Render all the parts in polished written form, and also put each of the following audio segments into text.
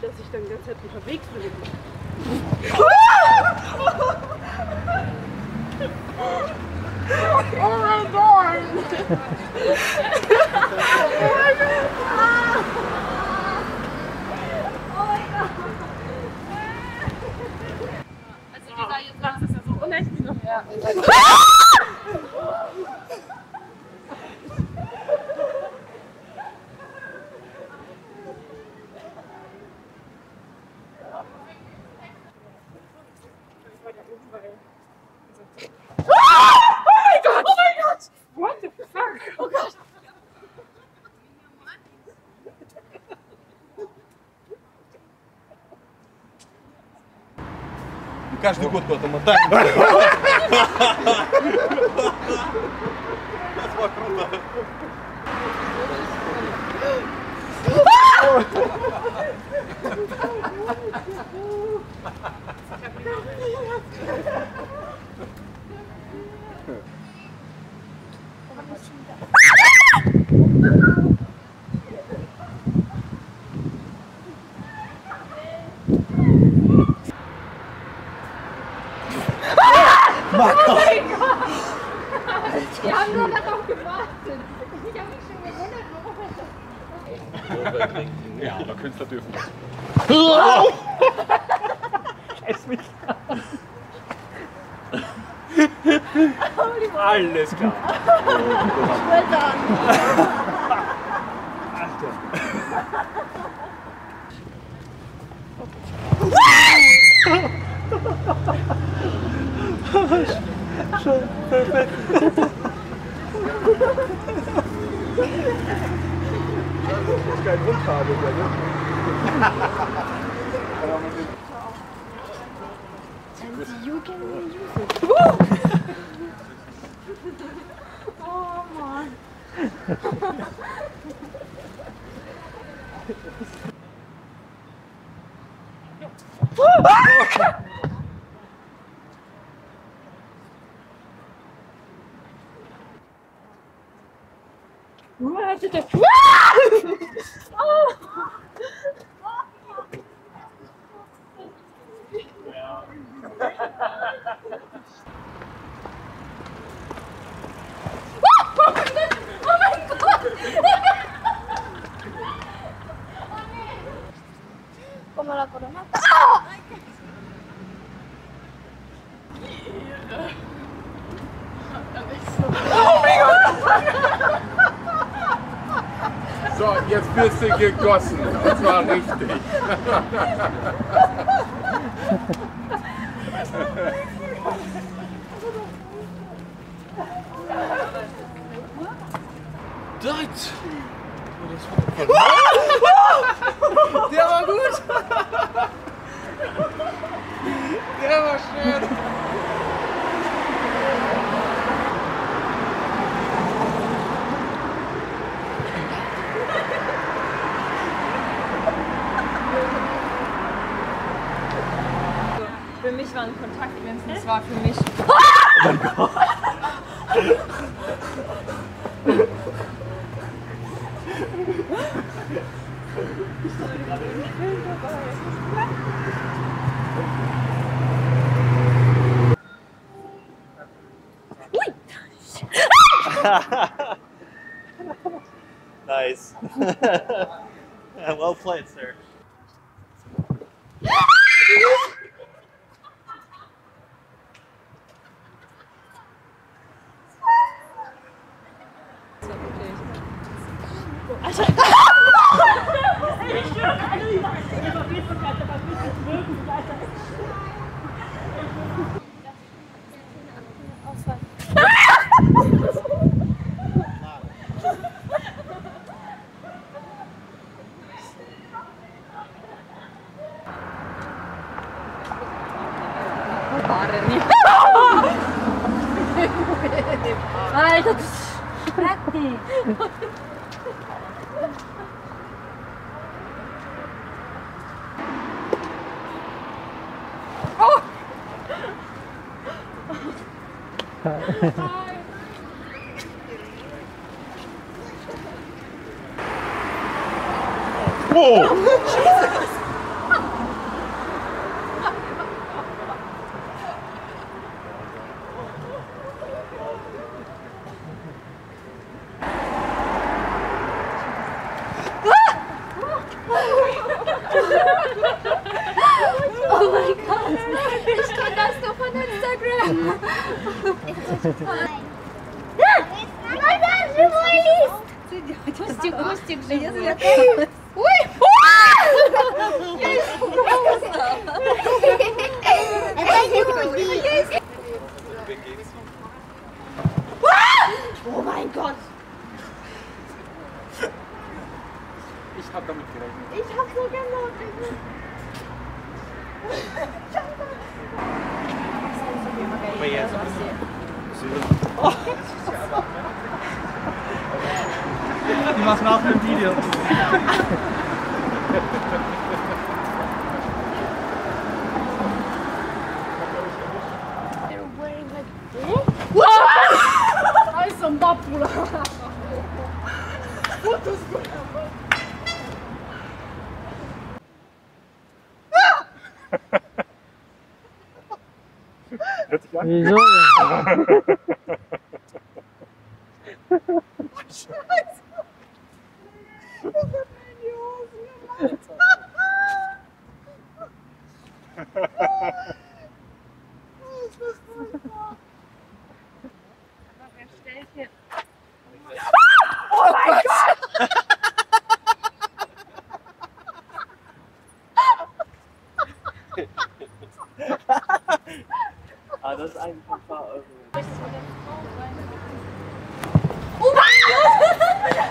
Dass ich dann die ganze Zeit unterwegs bin. Oh mein Gott! Каждый год куда-то мотаем. Это было круто. Wir haben nur darauf gewartet. Ich habe mich schon gewundert, warum das so ist. Ja, aber Künstler dürfen das. Scheiß mich an. Alles klar. Schon perfekt. Das ist kein Rundfahrt, oder? And you can use it. Oh man. Where did it? Oh! So, jetzt wirst du gegossen. Das war richtig. Das! Der war gut! Der war schön! Für mich waren Kontakt-Events, das war für mich. Oh mein Gott! Nice. Well played, sir. Alter! Ich schwöre, alle die machen es immer besser, aber gut, es wird nicht weiter. Alter, das Whoa! Oh mein Gott! Ich hab damit gerechnet. Ich hab so genau. Die machen auch ein Video. What is going on? Wieso? Scheiße! Ich hab mir die Hosen gemacht. Oh Gott! Ja.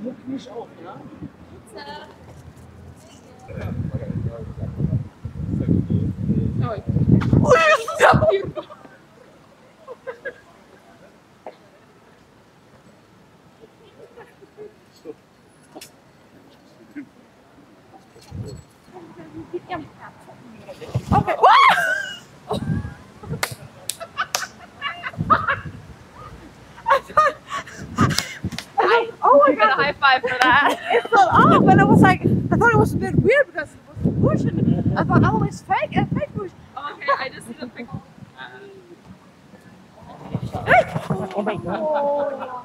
Muck mich auf, ja? Okay. Oh my God, a high five for that. It fell off, and I was like, I thought it was a bit weird because it was a bush, and I thought, oh, it's fake, a fake bush. Oh, okay, I just need a fake. Oh my God. Oh.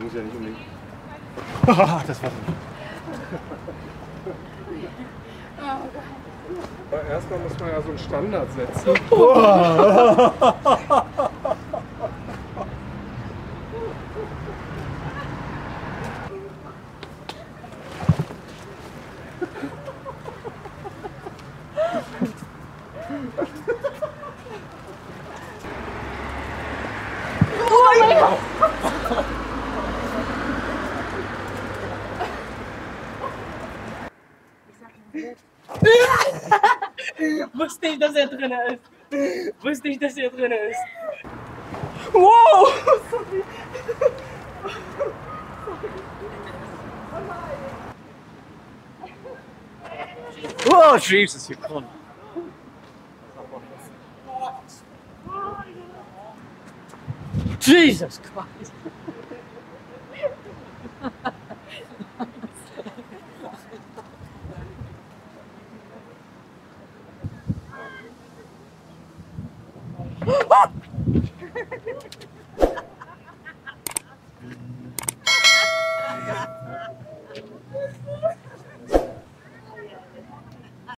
Muss ja nicht unbedingt. Das war's nicht. Aber erstmal muss man ja so einen Standard setzen. Wusste ich, dass er drin ist. Wusste ich, dass er drin ist. Wow! Sorry. Sorry. Oh Jesus, you're gone. Jesus Christ.